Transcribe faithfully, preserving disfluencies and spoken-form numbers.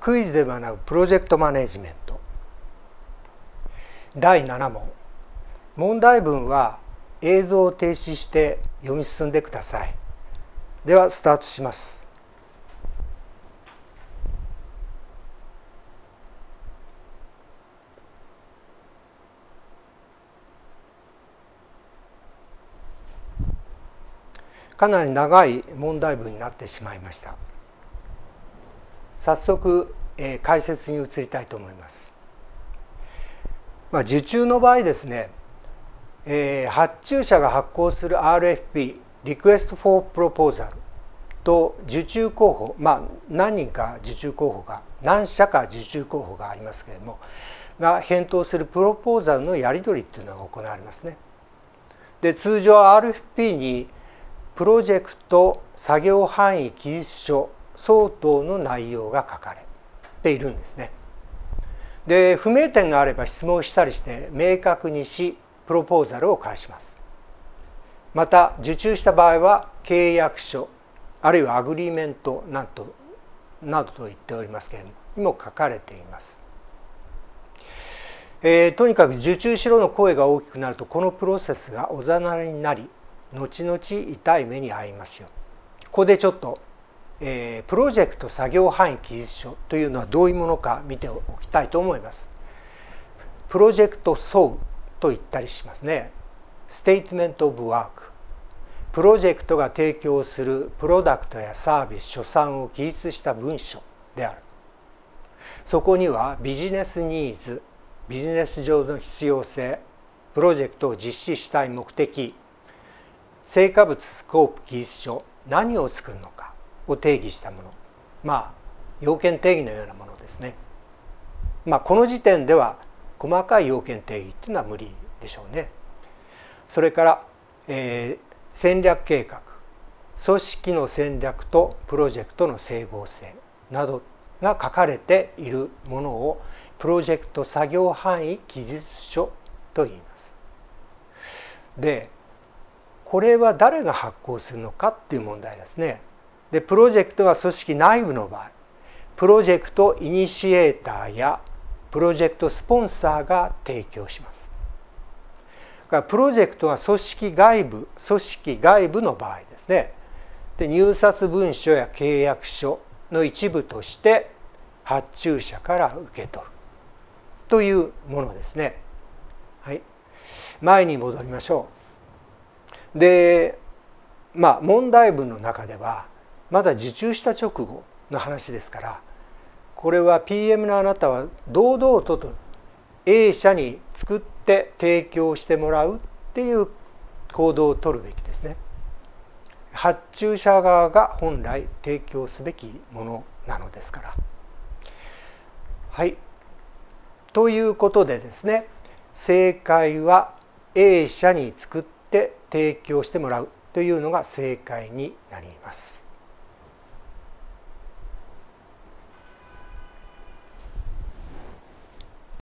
クイズで学ぶプロジェクトマネジメントだいなな問、問題文は映像を停止して読み進んでください。ではスタートします。かなり長い問題文になってしまいました。早速、えー、解説に移りたいと思います。まあ、受注の場合ですね、えー、発注者が発行する アールエフピー リクエストフォープロポーザルと受注候補、まあ何人か受注候補が何社か受注候補がありますけれどもが返答するプロポーザルのやり取りっていうのが行われますね。で通常 アールエフピー にプロジェクト作業範囲期日書相当の内容が書かれているんですね。で不明点があれば質問したりして明確にしプロポーザルを返します。また受注した場合は契約書あるいはアグリーメントなどなどと言っておりますけれどもにも書かれています。えー、とにかく受注しろの声が大きくなるとこのプロセスがおざなりになり後々痛い目に遭いますよ。ここでちょっと、えー、プロジェクト作業範囲期日書というのはどういうものか見ておきたいと思います。プロジェクト総と言ったりしますね。ステートメントオブワーク、プロジェクトが提供するプロダクトやサービス所産を記述した文書である。そこにはビジネスニーズ、ビジネス上の必要性、プロジェクトを実施したい目的、成果物スコープ記述書、何を作るのかを定義したもの、まあ要件定義のようなものですね。まあこの時点では細かい要件定義というのは無理でしょうね。それから、えー、戦略計画、組織の戦略とプロジェクトの整合性などが書かれているものをプロジェクト作業範囲記述書と言います。でこれは誰が発行するのかっていう問題ですね。でプロジェクトは組織内部の場合プロジェクトイニシエーターやプロジェクトスポンサーが提供します。だからプロジェクトは組織外部組織外部の場合ですね。で入札文書や契約書の一部として発注者から受け取るというものですね。はい、前に戻りましょう。でまあ問題文の中ではまだ受注した直後の話ですからこれは ピーエム のあなたは堂々とと A 社に作って提供してもらうっていう行動を取るべきですね。発注者側が本来提供すべきものなのですから。はいということでですね正解は A 社に作って提供してもらうというのが正解になります。